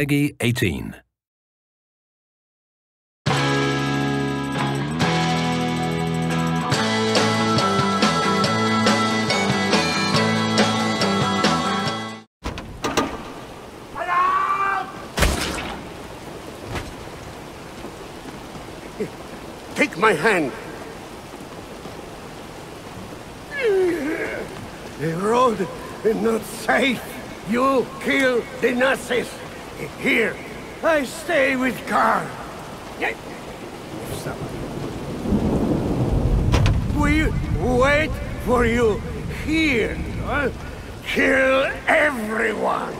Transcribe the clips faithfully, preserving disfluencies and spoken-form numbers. Peggy eighteen. Take my hand. The road is not safe. You kill the Nazis. Here, I stay with Carl. We wait for you here. Huh? Kill everyone.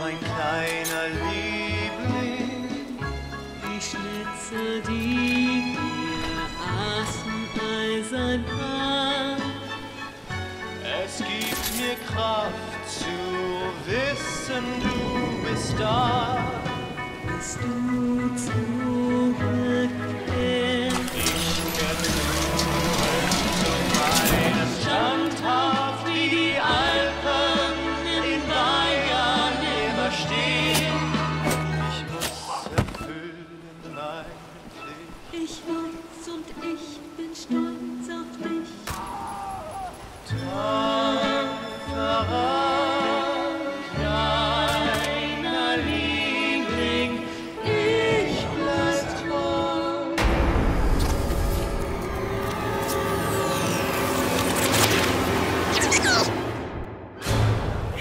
Mein kleiner Liebling, die Schnitzel, die wir aßen, eisern warm. Es gibt mir Kraft zu wissen, du bist da. Bist du zurückgekehrt? Ich gefühlt zu meinem standhaft wie die Alpen in Bayern immer stehen. Ich muss erfüllen meine Pflicht. Ich weiß und ich bin stolz auf dich. Tapferer kleiner Liebling, ich bleib treu.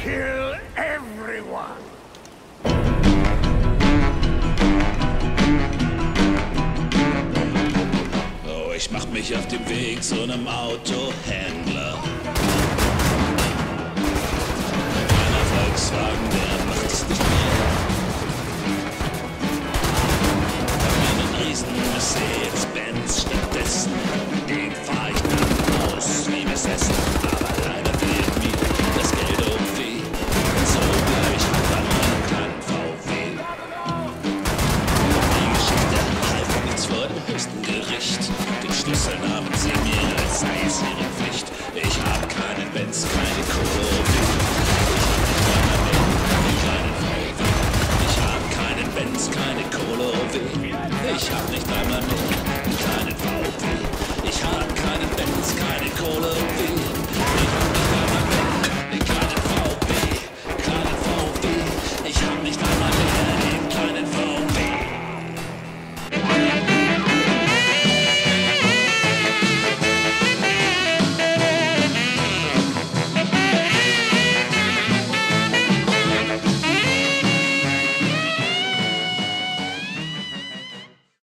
Kill everyone. Oh, ich mach mich auf dem Weg zu einem Autohändler. Volkswagen, der macht es nicht mehr. Hab einen riesen Mercedes-Benz stattdessen, den fahr ich dann aus, wie wir's essen. Aber leider fehlt mir das Geld irgendwie, so bleib ich an meinem kleinen V W. Die Geschichte half nichts vor dem höchsten Gericht, den Schlüssel haben sie